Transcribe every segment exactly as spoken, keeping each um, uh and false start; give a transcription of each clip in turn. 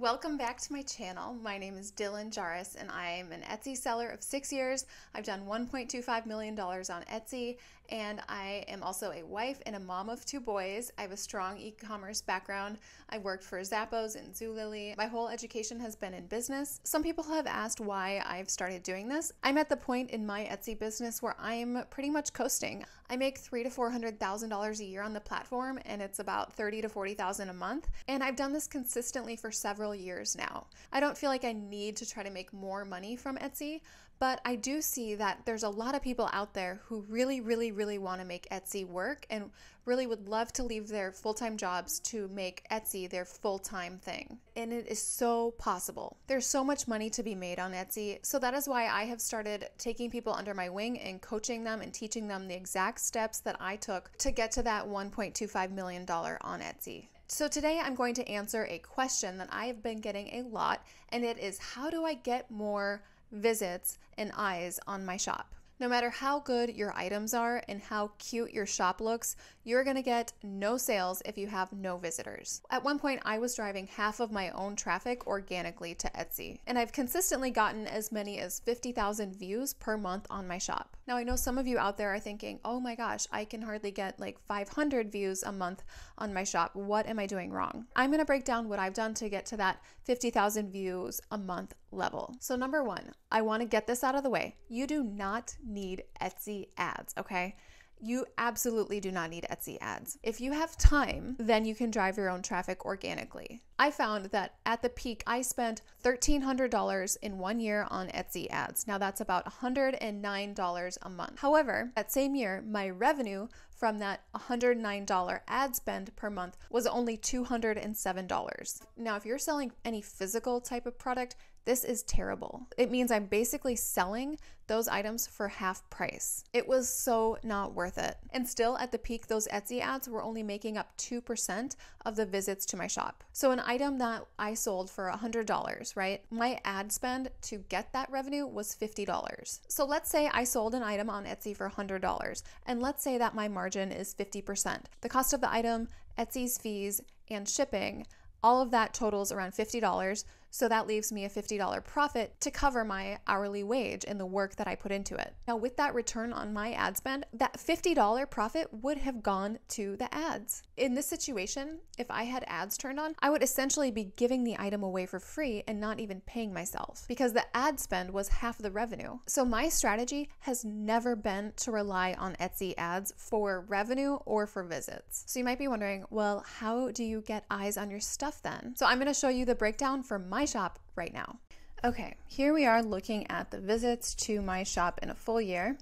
Welcome back to my channel. My name is Dylan Jahraus and I'm an Etsy seller of six years. I've done one point two five million dollars on Etsy and I am also a wife and a mom of two boys. I have a strong e-commerce background. I worked for Zappos and Zulily. My whole education has been in business. Some people have asked why I've started doing this. I'm at the point in my Etsy business where I'm pretty much coasting. I make three to four hundred thousand dollars a year on the platform and it's about thirty to forty thousand a month. And I've done this consistently for several years now. I don't feel like I need to try to make more money from Etsy, but I do see that there's a lot of people out there who really, really, really want to make Etsy work and really would love to leave their full-time jobs to make Etsy their full-time thing. And it is so possible. There's so much money to be made on Etsy, so that is why I have started taking people under my wing and coaching them and teaching them the exact steps that I took to get to that one point two five million dollars on Etsy. So today I'm going to answer a question that I have been getting a lot, and it is, how do I get more visits and eyes on my shop? No matter how good your items are and how cute your shop looks, you're gonna get no sales if you have no visitors. At one point, I was driving half of my own traffic organically to Etsy, and I've consistently gotten as many as fifty thousand views per month on my shop. Now, I know some of you out there are thinking, oh my gosh, I can hardly get like five hundred views a month on my shop. What am I doing wrong? I'm gonna break down what I've done to get to that fifty thousand views a month level. So number one, I wanna get this out of the way. You do not need Etsy ads, okay? You absolutely do not need Etsy ads. If you have time, then you can drive your own traffic organically. I found that at the peak, I spent thirteen hundred dollars in one year on Etsy ads. Now that's about one hundred nine dollars a month. However, that same year, my revenue from that one hundred nine dollars ad spend per month was only two hundred seven dollars. Now, if you're selling any physical type of product, this is terrible. It means I'm basically selling those items for half price. It was so not worth it. And still at the peak, those Etsy ads were only making up two percent of the visits to my shop. So an item that I sold for one hundred dollars, right? My ad spend to get that revenue was fifty dollars. So let's say I sold an item on Etsy for one hundred dollars, and let's say that my margin is fifty percent. The cost of the item, Etsy's fees, and shipping, all of that totals around fifty dollars, so that leaves me a fifty dollar profit to cover my hourly wage and the work that I put into it. Now with that return on my ad spend, that fifty dollar profit would have gone to the ads. In this situation, if I had ads turned on, I would essentially be giving the item away for free and not even paying myself because the ad spend was half the revenue. So my strategy has never been to rely on Etsy ads for revenue or for visits. So you might be wondering, well, how do you get eyes on your stuff then? So I'm gonna show you the breakdown for my shop right now. Okay, here we are looking at the visits to my shop in a full year,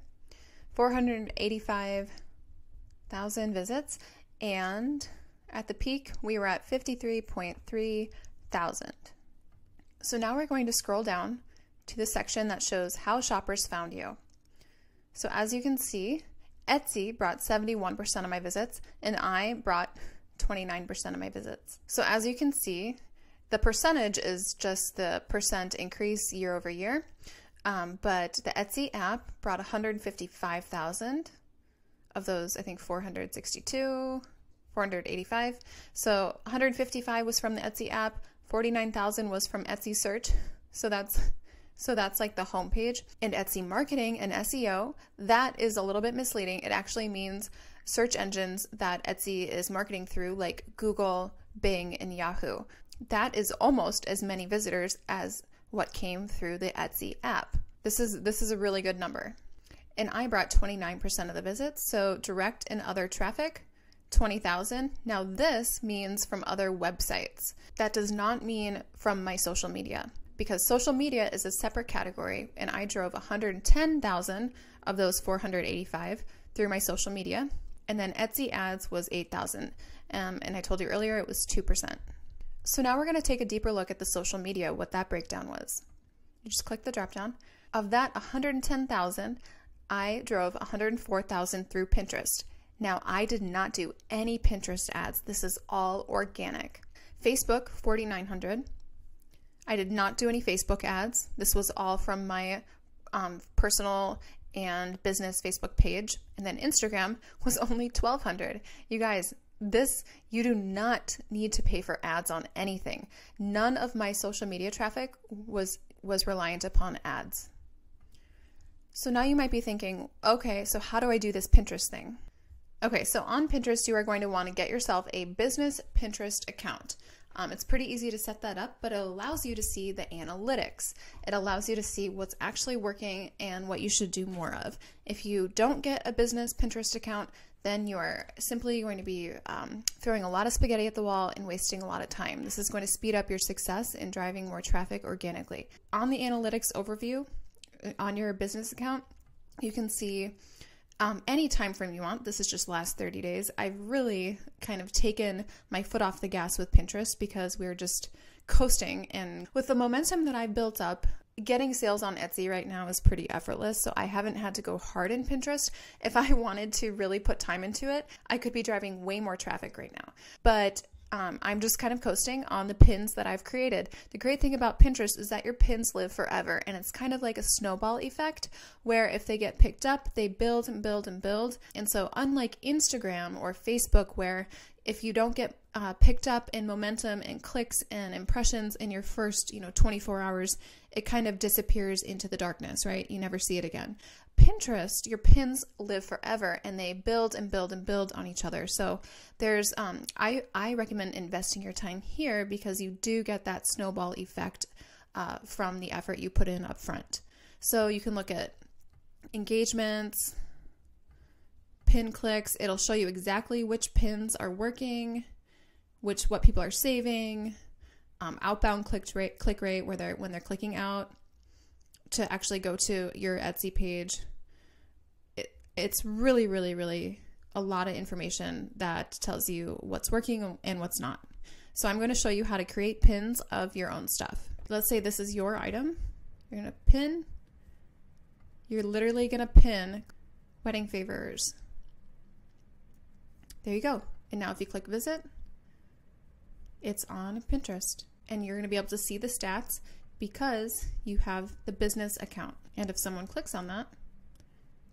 four hundred eighty-five thousand visits, and at the peak we were at fifty-three point three thousand. So now we're going to scroll down to the section that shows how shoppers found you. So as you can see, Etsy brought seventy-one percent of my visits and I brought twenty-nine percent of my visits. So as you can see, the percentage is just the percent increase year over year, um, but the Etsy app brought one hundred fifty-five thousand of those, I think four hundred sixty-two, four hundred eighty-five. So one hundred fifty-five was from the Etsy app, forty-nine thousand was from Etsy search. So that's So that's like the homepage. And Etsy marketing and S E O, that is a little bit misleading. It actually means search engines that Etsy is marketing through, like Google, Bing, and Yahoo. That is almost as many visitors as what came through the Etsy app. This is this is a really good number. And I brought twenty-nine percent of the visits, so direct and other traffic, twenty thousand. Now this means from other websites. That does not mean from my social media, because social media is a separate category, and I drove one hundred ten thousand of those four hundred eighty-five through my social media. And then Etsy ads was eight thousand. Um, and I told you earlier, it was two percent. So now we're gonna take a deeper look at the social media, what that breakdown was. You just click the dropdown. Of that one hundred ten thousand, I drove one hundred four thousand through Pinterest. Now I did not do any Pinterest ads. This is all organic. Facebook, forty-nine hundred. I did not do any Facebook ads. This was all from my um, personal and business Facebook page. And then Instagram was only twelve hundred. You guys, This, you do not need to pay for ads on anything. None of my social media traffic was, was reliant upon ads. So now you might be thinking, okay, so how do I do this Pinterest thing? Okay, so on Pinterest, you are going to want to get yourself a business Pinterest account. Um, it's pretty easy to set that up, but it allows you to see the analytics. It allows you to see what's actually working and what you should do more of. If you don't get a business Pinterest account, then you are simply going to be um, throwing a lot of spaghetti at the wall and wasting a lot of time. This is going to speed up your success in driving more traffic organically. On the analytics overview on your business account, you can see Um, any time frame you want. This is just last thirty days. I've really kind of taken my foot off the gas with Pinterest because we're just coasting, and with the momentum that I've built up, getting sales on Etsy right now is pretty effortless, so I haven't had to go hard in Pinterest. If I wanted to really put time into it, I could be driving way more traffic right now. But Um, I'm just kind of coasting on the pins that I've created. The great thing about Pinterest is that your pins live forever, and it's kind of like a snowball effect where if they get picked up, they build and build and build. And so unlike Instagram or Facebook, where if you don't get uh, picked up in momentum and clicks and impressions in your first, you know, twenty-four hours, it kind of disappears into the darkness, right? You never see it again. Pinterest, your pins live forever, and they build and build and build on each other. So there's, um, I, I recommend investing your time here because you do get that snowball effect uh, from the effort you put in up front. So you can look at engagements, pin clicks. It'll show you exactly which pins are working, which what people are saving, um, outbound click rate, click rate where they're when they're clicking out to actually go to your Etsy page. It, it's really, really, really a lot of information that tells you what's working and what's not. So I'm going to show you how to create pins of your own stuff. Let's say this is your item. You're going to pin. You're literally going to pin wedding favors. There you go. And now if you click visit, it's on Pinterest, and you're going to be able to see the stats because you have the business account. And if someone clicks on that,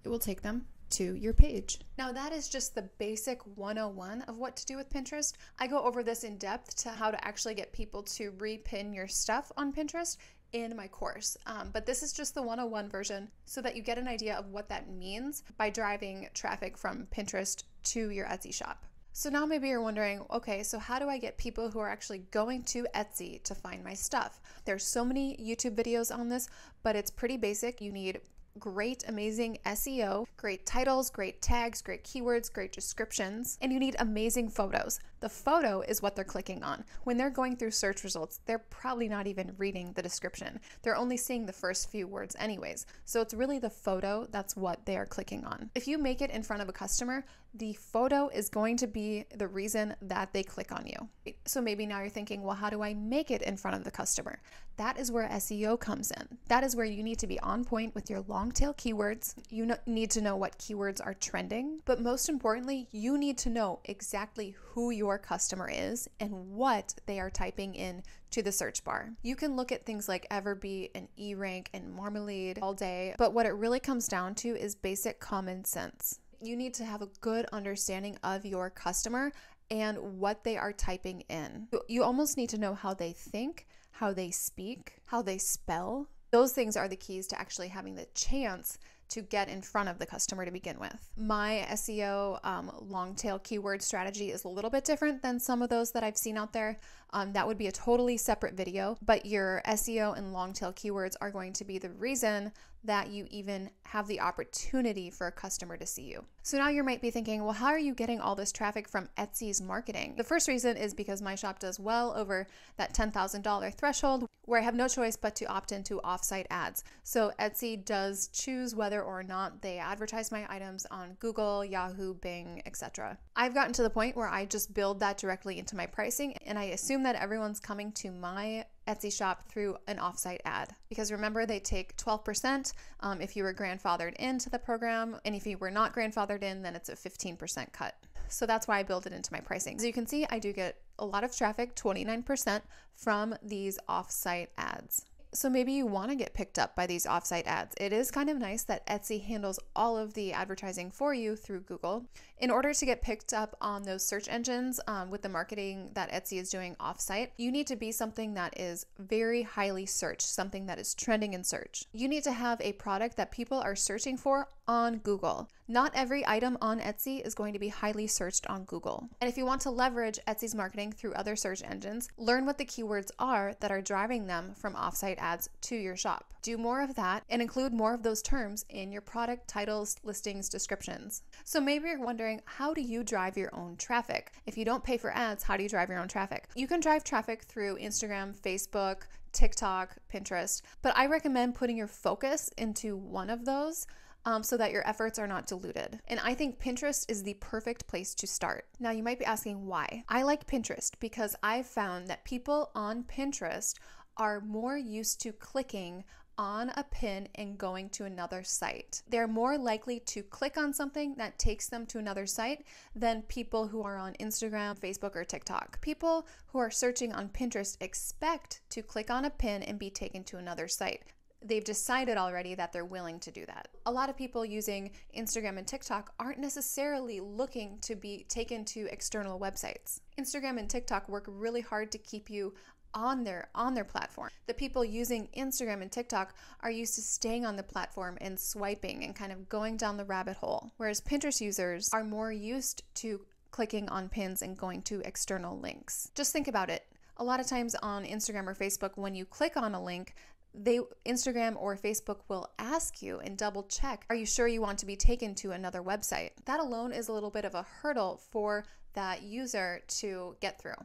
it will take them to your page. Now that is just the basic one oh one of what to do with Pinterest. I go over this in depth to how to actually get people to repin your stuff on Pinterest in my course. Um, but this is just the one oh one version so that you get an idea of what that means by driving traffic from Pinterest to your Etsy shop. So now maybe you're wondering, okay, so how do I get people who are actually going to Etsy to find my stuff? There's so many YouTube videos on this, but it's pretty basic. You need great, amazing S E O, great titles, great tags, great keywords, great descriptions, and you need amazing photos. The photo is what they're clicking on. When they're going through search results, they're probably not even reading the description. They're only seeing the first few words anyways. So it's really the photo that's what they are clicking on. If you make it in front of a customer, the photo is going to be the reason that they click on you. So maybe now you're thinking, well, how do I make it in front of the customer? That is where S E O comes in. That is where you need to be on point with your long tail keywords. You need to know what keywords are trending, but most importantly, you need to know exactly who your customer is and what they are typing in to the search bar. You can look at things like Everbee and E-Rank and Marmalade all day, but what it really comes down to is basic common sense. You need to have a good understanding of your customer and what they are typing in. You almost need to know how they think, how they speak, how they spell. Those things are the keys to actually having the chance to get in front of the customer to begin with. My S E O um, long tail keyword strategy is a little bit different than some of those that I've seen out there. Um, that would be a totally separate video, but your S E O and long tail keywords are going to be the reason that you even have the opportunity for a customer to see you. So now you might be thinking, well, how are you getting all this traffic from Etsy's marketing? The first reason is because my shop does well over that ten thousand dollar threshold where I have no choice but to opt into offsite ads. So Etsy does choose whether or not they advertise my items on Google, Yahoo, Bing, et cetera. I've gotten to the point where I just build that directly into my pricing, and I assume that everyone's coming to my Etsy shop through an offsite ad, because remember they take twelve percent um, if you were grandfathered into the program, and if you were not grandfathered in, then it's a fifteen percent cut. So that's why I build it into my pricing. As you can see, I do get a lot of traffic, twenty-nine percent from these offsite ads. So maybe you want to get picked up by these offsite ads. It is kind of nice that Etsy handles all of the advertising for you through Google. In order to get picked up on those search engines um, with the marketing that Etsy is doing offsite, you need to be something that is very highly searched, something that is trending in search. You need to have a product that people are searching for on Google. Not every item on Etsy is going to be highly searched on Google. And if you want to leverage Etsy's marketing through other search engines, learn what the keywords are that are driving them from offsite ads to your shop. Do more of that and include more of those terms in your product titles, listings, descriptions. So maybe you're wondering, how do you drive your own traffic? If you don't pay for ads, how do you drive your own traffic? You can drive traffic through Instagram, Facebook, TikTok, Pinterest, but I recommend putting your focus into one of those Um, so that your efforts are not diluted. And I think Pinterest is the perfect place to start. Now you might be asking why. I like Pinterest because I've found that people on Pinterest are more used to clicking on a pin and going to another site. They're more likely to click on something that takes them to another site than people who are on Instagram, Facebook, or TikTok. People who are searching on Pinterest expect to click on a pin and be taken to another site. They've decided already that they're willing to do that. A lot of people using Instagram and TikTok aren't necessarily looking to be taken to external websites. Instagram and TikTok work really hard to keep you on their, on their platform. The people using Instagram and TikTok are used to staying on the platform and swiping and kind of going down the rabbit hole, whereas Pinterest users are more used to clicking on pins and going to external links. Just think about it. A lot of times on Instagram or Facebook, when you click on a link, They, Instagram or Facebook will ask you and double check, are you sure you want to be taken to another website? That alone is a little bit of a hurdle for that user to get through.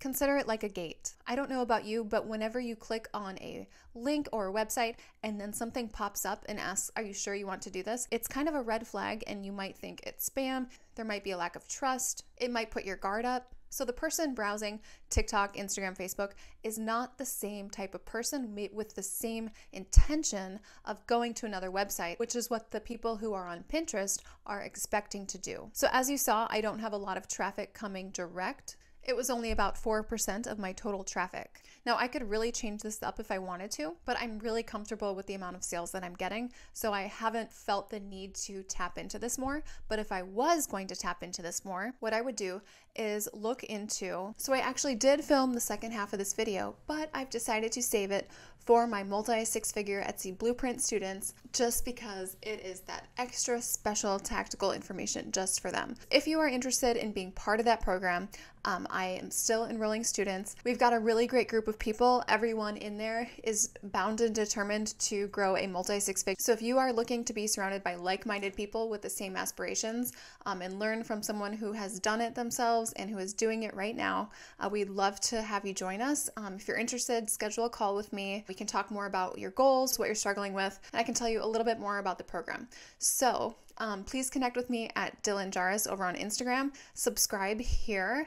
Consider it like a gate. I don't know about you, but whenever you click on a link or a website and then something pops up and asks, are you sure you want to do this? It's kind of a red flag and you might think it's spam. There might be a lack of trust. It might put your guard up. So the person browsing TikTok, Instagram, Facebook is not the same type of person with the same intention of going to another website, which is what the people who are on Pinterest are expecting to do. So as you saw, I don't have a lot of traffic coming direct. It was only about four percent of my total traffic. Now I could really change this up if I wanted to, but I'm really comfortable with the amount of sales that I'm getting, so I haven't felt the need to tap into this more. But if I was going to tap into this more, what I would do is look into, so I actually did film the second half of this video, but I've decided to save it for my multi-six figure Etsy Blueprint students, just because it is that extra special tactical information just for them. If you are interested in being part of that program, um, I am still enrolling students. We've got a really great group of people. Everyone in there is bound and determined to grow a multi-six figure. So if you are looking to be surrounded by like-minded people with the same aspirations um, and learn from someone who has done it themselves and who is doing it right now, uh, we'd love to have you join us. Um, if you're interested, schedule a call with me. We can talk more about your goals, what you're struggling with, and I can tell you a little bit more about the program. So um, please connect with me at Dylan Jahraus over on Instagram, subscribe here,